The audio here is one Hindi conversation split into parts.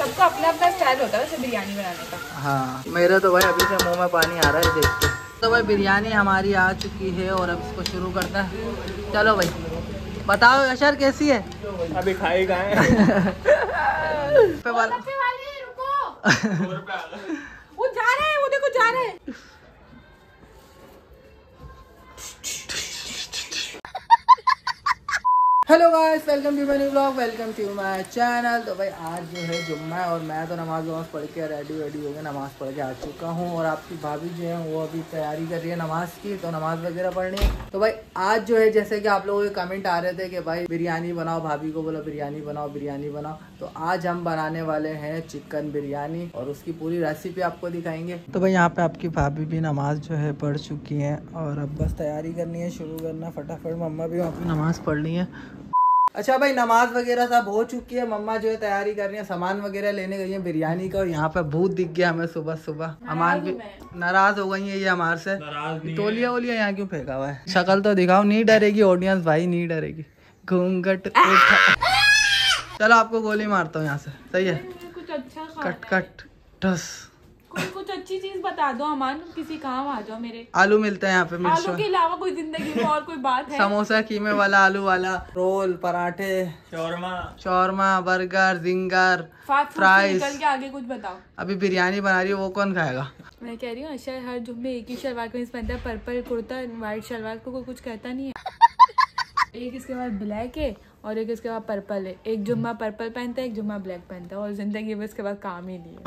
सबका अपना अपना स्टाइल होता है वैसे बिरयानी बनाने का। हाँ मेरा तो भाई अभी से मुँह में पानी आ रहा है देख के। तो भाई बिरयानी हमारी आ चुकी है और अब इसको शुरू करते हैं। चलो भाई बताओ अशर कैसी है? अभी खाई गए वो जा रहा है, वो देखो जा रहा है। Hello guys, welcome to my new vlog, welcome to my channel. तो भाई आज जो है जुम्मा और मैं तो नमाज पढ़ के रेडी हो गया, नमाज पढ़ के आ चुका हूँ। और आपकी भाभी जो है वो अभी तैयारी कर रही है नमाज की, तो नमाज वगैरह पढ़नी। तो भाई आज जो है जैसे कि आप लोगों के कमेंट आ रहे थे कि भाई बिरयानी बनाओ, भाभी को बोलो बिरयानी बनाओ बिरयानी बनाओ, तो आज हम बनाने वाले हैं चिकन बिरयानी और उसकी पूरी रेसिपी आपको दिखाएंगे। तो भाई यहाँ पे आपकी भाभी भी नमाज जो है पढ़ चुकी है और अब बस तैयारी करनी है, शुरू करना फटाफट। मम्मा भी वहाँ पे नमाज पढ़ रही है। अच्छा भाई नमाज वगैरह सब हो चुकी है, मम्मा जो है तैयारी कर रही है, सामान वगैरह लेने गई है बिरयानी का। और यहाँ पे भूत दिख गया हमें सुबह सुबह, अमान भी नाराज हो गई है ये हमारे से। तोलिया ओलिया यहाँ क्यों फेंका हुआ है? शक्ल तो दिखाओ। नहीं डरेगी ऑडियंस भाई, नहीं डरेगी। घूंघट उठा। चलो आपको गोली मारता हूँ यहाँ से, सही है? कुछ अच्छा कट कट ठस, कुछ अच्छी चीज बता दो अमान, किसी काम आ जाओ मेरे। आलू मिलते हैं यहाँ पे, आलू के अलावा कोई जिंदगी में और कोई बात है? समोसा, कीमे वाला, आलू वाला, रोल, पराठे, शौरमा, बर्गर, जिंगर, फ्राइज। निकल के आगे कुछ बताओ। अभी बिरयानी बना रही है, वो कौन खाएगा? मैं कह रही हूँ अशर हर जुम्मे एक ही शलवार कमीज पहनता है, पर्पल कुर्ता, व्हाइट शलवार को कुछ कहता नहीं है। एक इसके बाद ब्लैक है और एक इसके बाद पर्पल है। एक जुम्मा पर्पल पहनता है, एक जुम्मा ब्लैक पहनता है, और जिंदगी में इसके बाद काम ही नहीं है।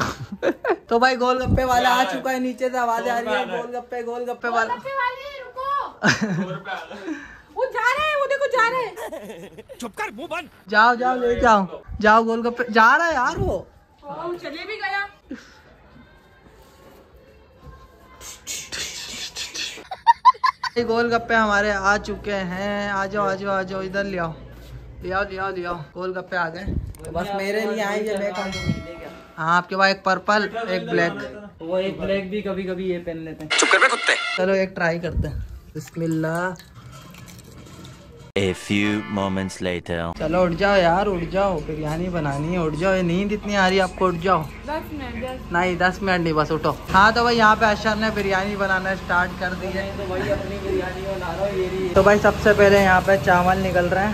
तो भाई गोलगप्पे वाला आ चुका है, नीचे से आवाज आ रही है गोलगप्पे वाला। वो जा रहा है, वो देखो जा रहा है। चुप कर, मुंह बंद। जाओ जाओ ले जाओ, जाओ गोलगप्पे। जा रहा है यार वो, चले भी गया। गोलगप्पे हमारे आ चुके हैं। आ जाओ आ जाओ आ जाओ, इधर ले आओ ले आओ। गोलगप्पे आ गए, तो बस मेरे लिए आएंगे, मैं खाऊंगा। हाँ आपके पास एक पर्पल एक ब्लैक, वो एक ब्लैक भी कभी कभी ये पहन लेते हैं। चुप कर बे कुत्ते। चलो एक ट्राई करते हैं। बिस्मिल्लाह। A few moments later. चलो उठ जाओ यार, उठ जाओ, बिरयानी बनानी है, उठ जाओ। ये नींद इतनी आ रही है आपको, उठ जाओ। 10 मिनट नहीं, 10 मिनट नहीं, बस उठो। हाँ तो भाई यहाँ पे अशर ने बिरयानी बनाना स्टार्ट कर दी है। तो भाई अपनी बिरयानी बना रहा हूँ। तो भाई सबसे पहले यहाँ पे चावल निकल रहे हैं।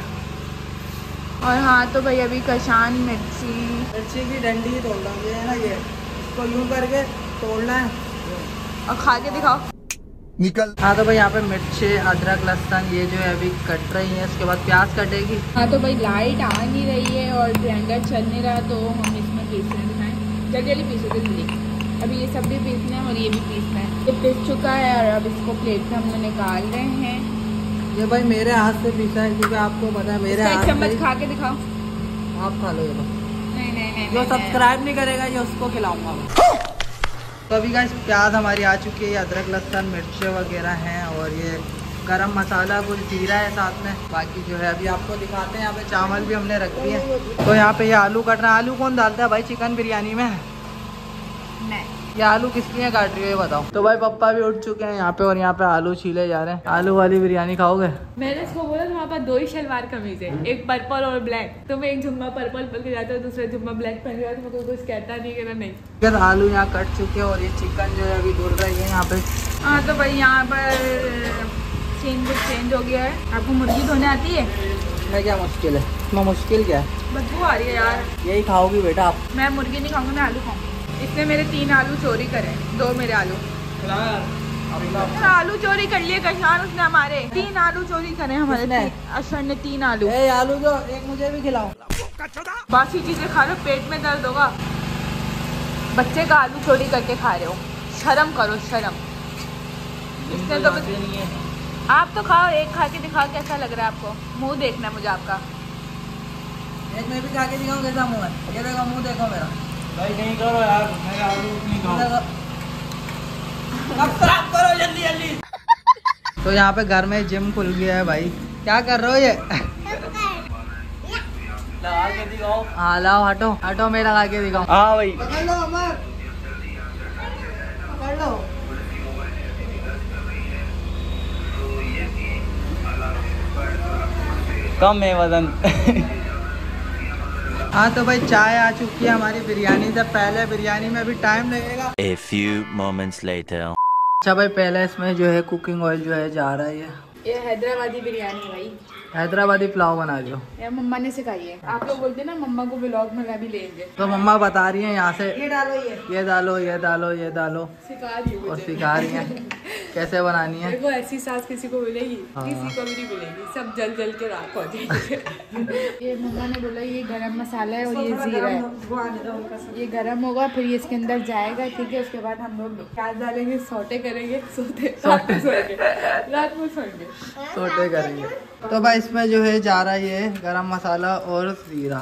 और हाँ तो भाई अभी कशान मिर्ची की डंडी तोड़ना है ना, ये इसको यूं करके तोड़ना है। और खा के दिखाओ निकल। हाँ तो भाई यहाँ पे मिर्ची, अदरक, लहसुन ये जो है अभी कट रही है, इसके बाद प्याज कटेगी। हाँ तो भाई लाइट आ नहीं रही है और ब्लेंडर चल नहीं रहा, तो हम इसमें पीसना दिखाएं। जल्दी पीसो जल्दी। अभी ये सब भी पीसना है और ये भी पीसना है। ये पिस चुका है और अब इसको प्लेट में हम निकाल रहे हैं। ये भाई मेरे हाथ से पीसा है क्योंकि आपको पता है मेरे हाथ से। चम्मच खा के दिखाओ। आप खा लो ये। नहीं नहीं नहीं, जो सब्सक्राइब नहीं करेगा ये उसको खिलाऊंगा। तो अभी गाइस प्याज हमारी आ चुकी है, अदरक लहसुन मिर्ची वगैरह हैं, और ये गरम मसाला कुछ जीरा है साथ में। बाकी जो है अभी आपको दिखाते हैं। यहाँ पे चावल भी हमने रख दिए। तो यहाँ पे ये आलू कट रहा है। आलू कौन डालता है भाई चिकन बिरयानी में? मैं। ये आलू किस लिए काट रही हो ये बताओ। तो भाई पप्पा भी उठ चुके हैं यहाँ पे और यहाँ पे आलू छीले जा रहे हैं। आलू वाली बिरयानी खाओगे? मैंने इसको बोला तुम्हारे पास 2 ही शलवार कमीज है, एक पर्पल और ब्लैक। तुम एक जुम्मा पर्पल पहन के जाते हो, दूसरा जुम्मा ब्लैक पहन के जाते हो, तो कुछ कहता नहीं कहना नहीं। अगर आलू यहाँ कट चुके हैं और ये चिकन जो है अभी धुल रही है यहाँ पे। हाँ तो भाई यहाँ पर चेंज हो गया है। आपको मुर्गी धोने आती है? मैं क्या मुश्किल है इतना, मुश्किल क्या है? बदबू आ रही है यार। यही खाओगी बेटा आप? मैं मुर्गी नहीं खाऊंगी, मैं आलू खाऊंगी। इसने मेरे 3 आलू चोरी करे, 2 मेरे आलू। आलू चोरी कर लिए कशान, उसने हमारे 3 आलू चोरी करे हमारे। अशर ने 3 आलू। आलू तो एक मुझे भी खिलाओ। बासी चीजें खा रहे हो, पेट में दर्द होगा। बच्चे का आलू चोरी करके खा रहे हो, शर्म करो शर्म। इसने तो आप तो खाओ, एक खा के दिखाओ कैसा लग रहा है आपको। मुँह देखना है मुझे आपका। एक मैं भी खा के दिखाऊँ कैसा मुँह है। ये देखो मुँह देखो मेरा भाई, नहीं करो यार, मेरा आलू नहीं खाओ। अब खराब करो जल्दी जल्दी। तो यहाँ पे घर में जिम खुल गया है भाई। क्या कर रहे हो ये? लगा के दिखाओ। हाँ लाओ, हटो हटो, मैं लगा के दिखाऊं। हाँ भाई पकड़ लो अमर, पकड़ लो। कम है वजन। हाँ तो भाई चाय आ चुकी है हमारी बिरयानी से। पहले बिरयानी में अभी टाइम लगेगा। A few moments later। अच्छा भाई पहले इसमें जो है कुकिंग ऑयल जो है जा रहा है। ये हैदराबादी बिरयानी भाई, हैदराबादी पुलाव बना लो। मम्मा ने सिखाई है। आप लोग बोलते ना मम्मा को व्लॉग में भी लेंगे, तो मम्मा बता रही है यहाँ से ये डालो, ये डालो, ये डालो, ये डालो, सिखा रही है और सिखा रही है कैसे बनानी है। देखो ऐसी सास किसी को मिलेगी, किसी को भी नहीं मिलेगी, सब जल जल के राख हो जाएंगे। ये मम्मा ने बोला ये गरम मसाला है और ये जीरा है, ये गरम होगा फिर ये इसके अंदर जाएगा, ठीक है। उसके बाद हम लोग प्याज डालेंगे, सोटे करेंगे, सोटे करेंगे। तो भाई इसमें जो है जा रहा है गरम मसाला और जीरा।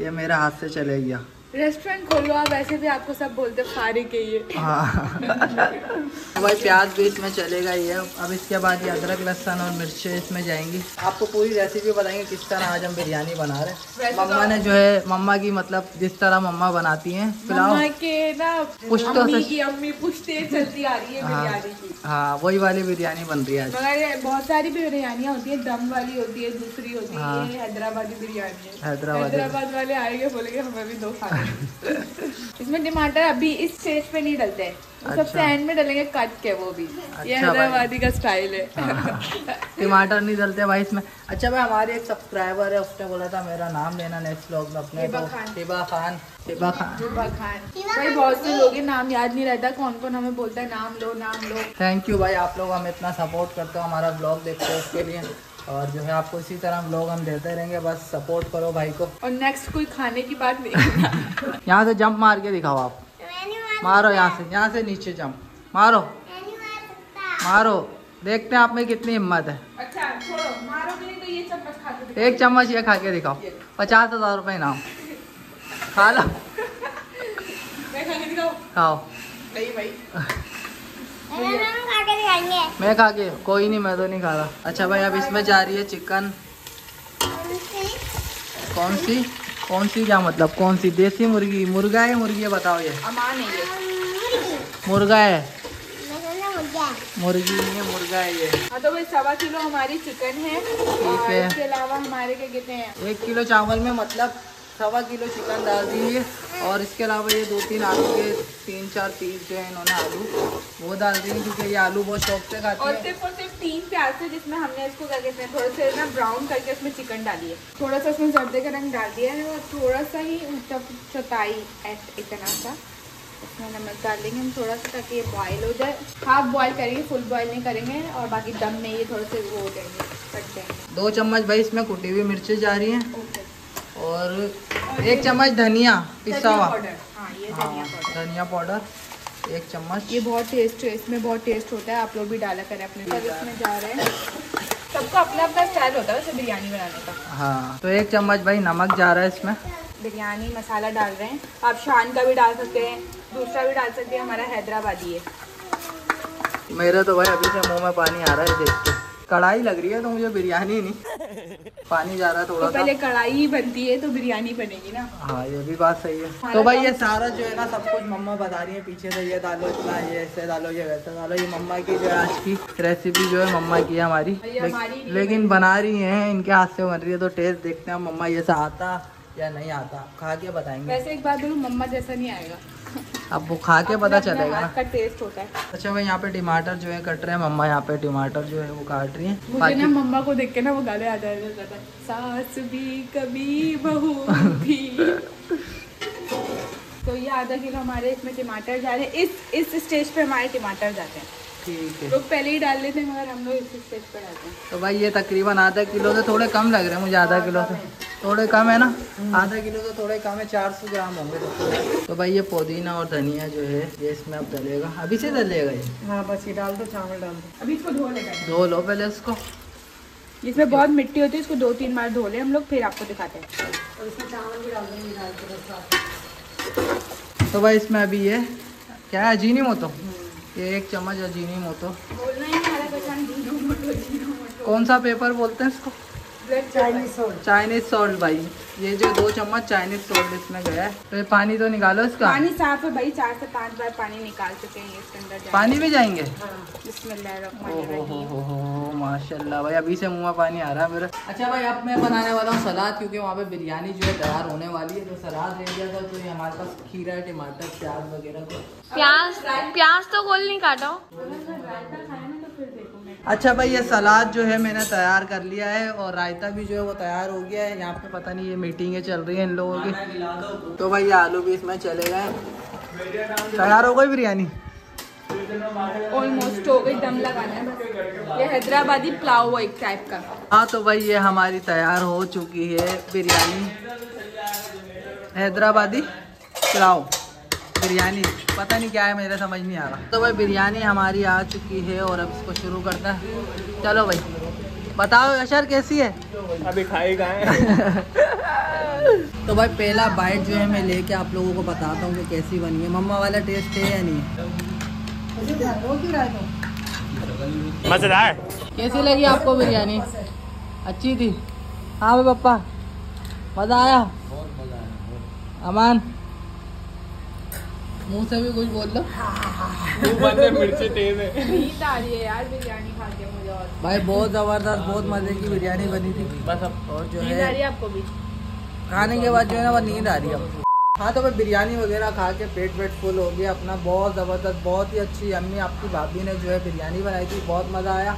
ये मेरा हाथ से चले गया। रेस्टोरेंट खोलो आप, वैसे भी आपको सब बोलते फारिक है ये। हाँ तो भाई प्याज भी इसमें चलेगा ही है। अब इसके बाद ये अदरक लहसुन और मिर्चें इसमें जाएंगी। आपको पूरी रेसिपी बताएंगे किस तरह आज हम बिरयानी बना रहे हैं। मम्मा ने जो है मम्मा की मतलब जिस तरह मम्मा बनाती हैं पुलाव के ना, पुश्तों से अम्मी पुश्ते चलती आ रही है बिरयानी की। हाँ वही वाली बिरयानी बन रही है आज। बहुत सारी बिरयानियाँ होती है, दम वाली होती है, दूसरी होती है हैदराबादी बिरयानी। हैदराबाद वाले आएंगे बोलेंगे हमें भी दो खाना। इसमें टमाटर अभी इस स्टेज पे नहीं डलते हैं, अच्छा। सबसे एंड में डलेंगे कट के, वो भी अच्छा। ये हैदराबादी का स्टाइल है। टमाटर नहीं डलते भाई इसमें। अच्छा भाई हमारे एक सब्सक्राइबर है, उसने बोला था मेरा नाम लेना नेक्स्ट व्लॉग में अपने हिबा खान। भाई बहुत से लोग नाम याद नहीं रहता, कौन कौन हमें बोलता है नाम लो नाम लो। थैंक यू भाई, आप लोग हमें इतना सपोर्ट करते हो, हमारा व्लॉग देखते हो, उसके लिए। और जो है आपको इसी तरह व्लॉग हम देते रहेंगे, बस सपोर्ट करो भाई को। और नेक्स्ट कोई खाने की बात नहीं। यहाँ से जंप मार के दिखाओ आप, मारो यहाँ से नीचे जंप मारो, मारो देखते हैं आप में कितनी हिम्मत है। अच्छा छोड़ो, मारो नहीं तो ये चम्मच खा के दिखाओ। एक चम्मच ये खा के दिखाओ, 50,000 रुपये इनाम। खा लो, खाओ। नहीं भाई मैं खा के, कोई नहीं मैं तो नहीं खा रहा। अच्छा भाई अब इसमें जा रही है चिकन। कौन सी क्या मतलब कौन सी? देसी मुर्गी, मुर्गा है मुर्गी बताओ। ये अमान है, ये मुर्गा है, मुर्गी नहीं है मुर्गा है ये। हाँ तो भाई 1.25 किलो हमारी चिकन है, और इसके अलावा हमारे क्या कहते हैं 1 किलो चावल में मतलब 1.25 किलो चिकन डाल दीजिए। और इसके अलावा ये 2-3 आलू के 3-4 पीस जो है इन्होंने आलू वो डाल दिए, क्योंकि ये आलू बहुत शौक से खाते हैं। और सिर्फ 3 प्याज थे जिसमें हमने इसको क्या कहते हैं थोड़ा सा ना ब्राउन करके उसमें चिकन डाली है, थोड़ा सा उसमें जर्दे का रंग डाल दिया है और थोड़ा सा ही मतलब चौथाई इतना सा इसमें नमक डाल देंगे हम थोड़ा सा, ताकि ये बॉयल हो जाए। हाफ बॉयल करेंगे, फुल बॉयल नहीं करेंगे। और बाकी दम में ये थोड़े से वो हो जाएंगे, कट जाएंगे। 2 चम्मच भाई इसमें कुटी हुई मिर्ची जा रही है, और 1 चम्मच धनिया पिसा हुआ, धनिया पाउडर 1 चम्मच। ये बहुत टेस्ट है, इसमें बहुत टेस्ट होता है, आप लोग भी डाला करें अपने। इसमें जा रहे हैं सबका अपना अपना स्टाइल होता है वैसे बिरयानी बनाने का। हाँ तो 1 चम्मच भाई नमक जा रहा है इसमें। बिरयानी मसाला डाल रहे हैं आप, शान का भी डाल सकते हैं, दूसरा भी डाल सकते हैं, हमारा हैदराबादी है। मेरा तो भाई अभी से मुँह में पानी आ रहा है देख के। कढ़ाई लग रही है तो मुझे बिरयानी नहीं, पानी जा रहा है थोड़ा सा। पहले कढ़ाई बनती है तो बिरयानी बनेगी ना। हाँ ये भी बात सही है। तो भाई ये सारा जो है ना सब कुछ मम्मा बता रही है पीछे से, ये डालो इतना, ये ऐसे डालो, ये वैसे डालो। ये मम्मा की जो आज की रेसिपी जो है मम्मा की है हमारी, लेकिन बना रही है इनके हाथ से बन रही है। तो टेस्ट देखते हैं मम्मा ये आता या नहीं आता, खा के बताएंगे। वैसे एक बात बोलूं मम्मा जैसा नहीं आएगा, अब वो खा के पता चलेगा ना टेस्ट होता है। अच्छा भाई यहाँ पे टमाटर जो है कट रहे हैं, मम्मा यहाँ पे टमाटर जो है वो काट रही है। मुझे ना मम्मा को देख के ना वो गाले आ जाए, सास भी कभी बहू भी। तो ये 0.5 किलो हमारे इसमें टमाटर जा रहे हैं। इस स्टेज पे हमारे टमाटर जाते हैं, ठीक है, लोग पहले ही डाल लेते हैं मगर हम लोग इस स्टेज पे डालते हैं। तो भाई ये तकरीबन 0.5 किलो से थोड़े कम लग रहे हैं मुझे, 0.5 किलो से थोड़े कम है ना, 0.5 किलो तो थोड़े कम है, 400 ग्राम होंगे। तो भाई ये पुदीना और धनिया जो है ये इसमें अब डलेगा, अभी से डलेगा ये। हाँ बस ये डाल दो, चावल डाल दो। अभी इसको धो लेगा, धो लो पहले इसको, इसमें बहुत मिट्टी होती है, इसको 2-3 बार धो ले हम लोग, फिर आपको दिखाते हैं। और इसमें चावल भी डाल देंगे। तो भाई इसमें अभी ये क्या है अजीनोमोटो, ये 1 चम्मच अजीनोमोटो। कौन सा पेपर बोलते हैं इसको? चाइनीज सॉल्ट भाई, ये जो 2 चम्मच चाइनीज सॉल्ट इसमें गया है। तो ये पानी तो निकालो इसका। पानी साफ है भाई, 4 से 5 बार पानी निकाल चुके हैं इसके अंदर। पानी भी जाएंगे। हाँ। बिस्मिल्लाह माशाल्लाह भाई, अभी से मुँह में पानी आ रहा है मेरा। अच्छा भाई, अब मैं बनाने वाला हूँ सलाद, क्योंकि वहाँ पे बिरयानी जो है तैयार होने वाली है। तो सलाद ले लिया था, तो ये हमारे पास खीरा, टमाटर, प्याज वगैरह। प्याज तो गोल नहीं काटा। अच्छा भाई, ये सलाद जो है मैंने तैयार कर लिया है और रायता भी जो है वो तैयार हो गया है। यहाँ पे पता नहीं ये मीटिंगें चल रही हैं इन लोगों की। तो भाई ये आलू भी इसमें चले गए। तैयार हो गई बिरयानी, ऑलमोस्ट हो गई। दम लगाना है। ये हैदराबादी पुलाव है एक टाइप का। हाँ तो भाई ये हमारी तैयार हो चुकी है बिरयानी, हैदराबादी पुलाव बिरयानी, पता नहीं क्या है, मेरा समझ नहीं आ रहा। तो भाई बिरयानी हमारी आ चुकी है और अब इसको शुरू करते हैं। चलो भाई बताओ अशर कैसी है? अभी खाई तो भाई पहला बाइट जो है मैं लेके आप लोगों को बताता हूँ कि कैसी बनी है। मम्मा वाला टेस्ट है या नहीं? मजेदार। कैसी लगी आपको बिरयानी? अच्छी थी। हाँ भाई पप्पा, मज़ा आया? बहुत मज़ा आया। अमान मुँह से भी कुछ बोल लो। मिर्ची तेज है। नींद आ रही है यार बिरयानी खा के मुझे। और भाई बहुत जबरदस्त, बहुत मजे की बिरयानी बनी थी। बस अब और जो है आपको भी खाने के बाद जो है ना वो नींद आ रही है। हाँ तो भाई बिरयानी वगैरह खा के पेट फुल हो गया अपना। बहुत ज़बरदस्त, बहुत ही अच्छी अम्मी आपकी भाभी ने जो है बिरयानी बनाई थी, बहुत मज़ा आया।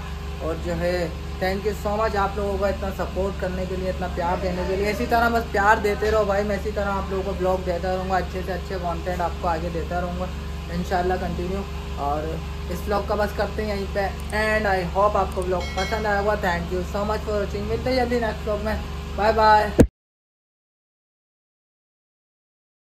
और जो है थैंक यू सो मच आप लोगों का इतना सपोर्ट करने के लिए, इतना प्यार देने के लिए। इसी तरह बस प्यार देते रहो भाई, मैं इसी तरह आप लोगों को ब्लॉग देता रहूँगा, अच्छे से अच्छे कंटेंट आपको आगे देता रहूँगा इंशाल्लाह कंटिन्यू। और इस ब्लॉग का बस करते हैं यहीं पे एंड। आई होप आपको ब्लॉग पसंद आया होगा। Thank you so much for watching. मिलते हैं जल्दी नेक्स्ट ब्लॉग में। Bye bye.